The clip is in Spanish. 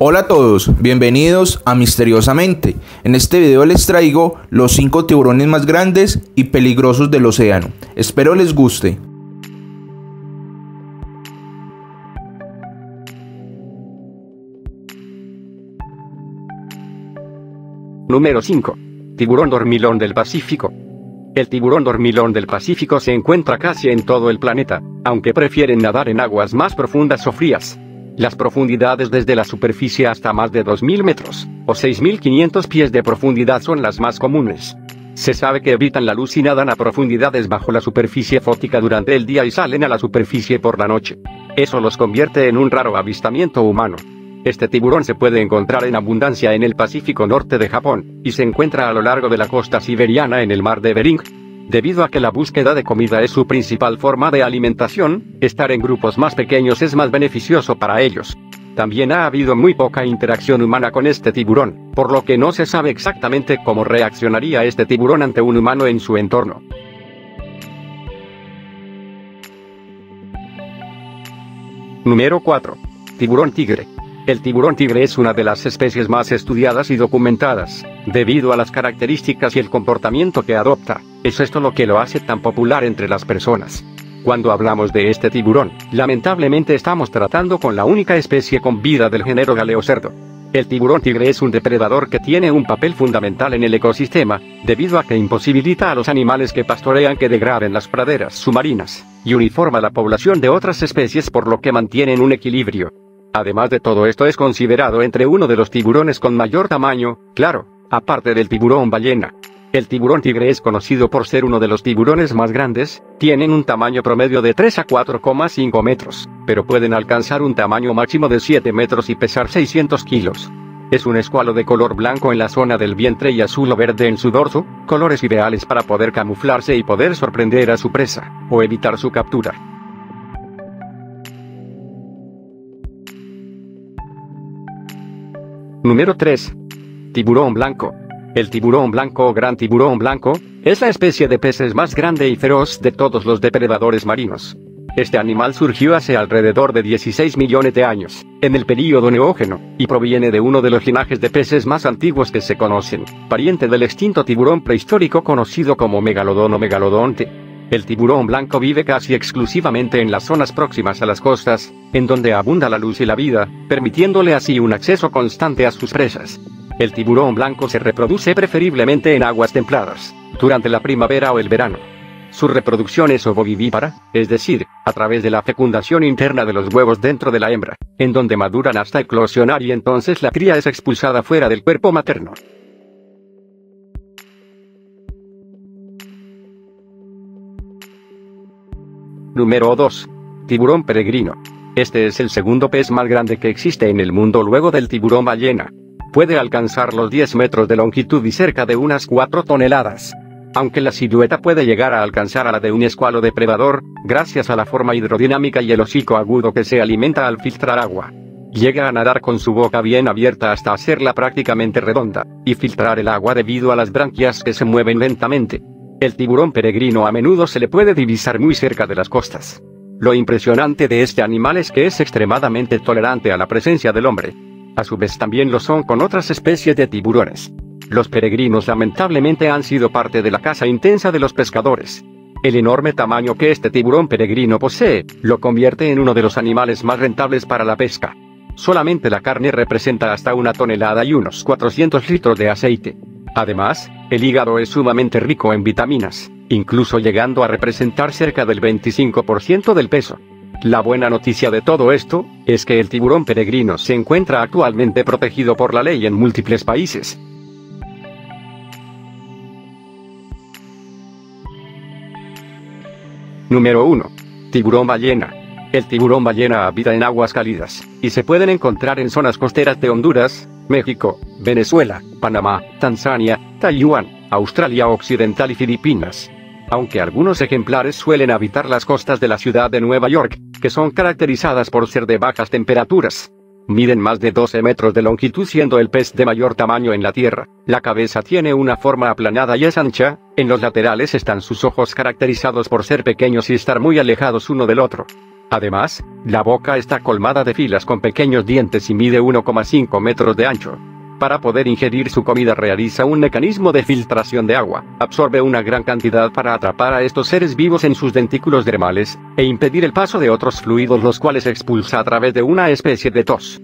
Hola a todos, bienvenidos a Misteriosamente. En este video les traigo los 5 tiburones más grandes y peligrosos del océano. Espero les guste. Número 5. Tiburón dormilón del Pacífico. El tiburón dormilón del Pacífico se encuentra casi en todo el planeta, aunque prefieren nadar en aguas más profundas o frías. Las profundidades desde la superficie hasta más de 2.000 metros, o 6.500 pies de profundidad son las más comunes. Se sabe que evitan la luz y nadan a profundidades bajo la superficie fótica durante el día y salen a la superficie por la noche. Eso los convierte en un raro avistamiento humano. Este tiburón se puede encontrar en abundancia en el Pacífico norte de Japón, y se encuentra a lo largo de la costa siberiana en el mar de Bering. Debido a que la búsqueda de comida es su principal forma de alimentación, estar en grupos más pequeños es más beneficioso para ellos. También ha habido muy poca interacción humana con este tiburón, por lo que no se sabe exactamente cómo reaccionaría este tiburón ante un humano en su entorno. Número 4. Tiburón tigre. El tiburón tigre es una de las especies más estudiadas y documentadas, debido a las características y el comportamiento que adopta. Es esto lo que lo hace tan popular entre las personas. Cuando hablamos de este tiburón, lamentablemente estamos tratando con la única especie con vida del género Galeocerdo. El tiburón tigre es un depredador que tiene un papel fundamental en el ecosistema, debido a que imposibilita a los animales que pastorean que degraden las praderas submarinas, y uniforma la población de otras especies por lo que mantienen un equilibrio. Además de todo esto es considerado entre uno de los tiburones con mayor tamaño, claro, aparte del tiburón ballena. El tiburón tigre es conocido por ser uno de los tiburones más grandes, tienen un tamaño promedio de 3 a 4,5 metros, pero pueden alcanzar un tamaño máximo de 7 metros y pesar 600 kilos. Es un escualo de color blanco en la zona del vientre y azul o verde en su dorso, colores ideales para poder camuflarse y poder sorprender a su presa, o evitar su captura. Número 3. Tiburón blanco. El tiburón blanco o gran tiburón blanco, es la especie de peces más grande y feroz de todos los depredadores marinos. Este animal surgió hace alrededor de 16 millones de años, en el período neógeno, y proviene de uno de los linajes de peces más antiguos que se conocen, pariente del extinto tiburón prehistórico conocido como Megalodón o Megalodonte. El tiburón blanco vive casi exclusivamente en las zonas próximas a las costas, en donde abunda la luz y la vida, permitiéndole así un acceso constante a sus presas. El tiburón blanco se reproduce preferiblemente en aguas templadas, durante la primavera o el verano. Su reproducción es ovovivípara, es decir, a través de la fecundación interna de los huevos dentro de la hembra, en donde maduran hasta eclosionar y entonces la cría es expulsada fuera del cuerpo materno. Número 2. Tiburón peregrino. Este es el segundo pez más grande que existe en el mundo luego del tiburón ballena. Puede alcanzar los 10 metros de longitud y cerca de unas 4 toneladas. Aunque la silueta puede llegar a alcanzar a la de un escualo depredador, gracias a la forma hidrodinámica y el hocico agudo que se alimenta al filtrar agua. Llega a nadar con su boca bien abierta hasta hacerla prácticamente redonda, y filtrar el agua debido a las branquias que se mueven lentamente. El tiburón peregrino a menudo se le puede divisar muy cerca de las costas. Lo impresionante de este animal es que es extremadamente tolerante a la presencia del hombre. A su vez también lo son con otras especies de tiburones. Los peregrinos lamentablemente han sido parte de la caza intensa de los pescadores. El enorme tamaño que este tiburón peregrino posee, lo convierte en uno de los animales más rentables para la pesca. Solamente la carne representa hasta 1 tonelada y unos 400 litros de aceite. Además, el hígado es sumamente rico en vitaminas, incluso llegando a representar cerca del 25% del peso. La buena noticia de todo esto, es que el tiburón peregrino se encuentra actualmente protegido por la ley en múltiples países. Número 1. Tiburón ballena. El tiburón ballena habita en aguas cálidas, y se pueden encontrar en zonas costeras de Honduras, México, Venezuela, Panamá, Tanzania, Taiwán, Australia Occidental y Filipinas. Aunque algunos ejemplares suelen habitar las costas de la ciudad de Nueva York, que son caracterizadas por ser de bajas temperaturas. Miden más de 12 metros de longitud siendo el pez de mayor tamaño en la Tierra. La cabeza tiene una forma aplanada y es ancha, en los laterales están sus ojos caracterizados por ser pequeños y estar muy alejados uno del otro. Además, la boca está colmada de filas con pequeños dientes y mide 1,5 metros de ancho. Para poder ingerir su comida realiza un mecanismo de filtración de agua, absorbe una gran cantidad para atrapar a estos seres vivos en sus dentículos dermales, e impedir el paso de otros fluidos los cuales expulsa a través de una especie de tos.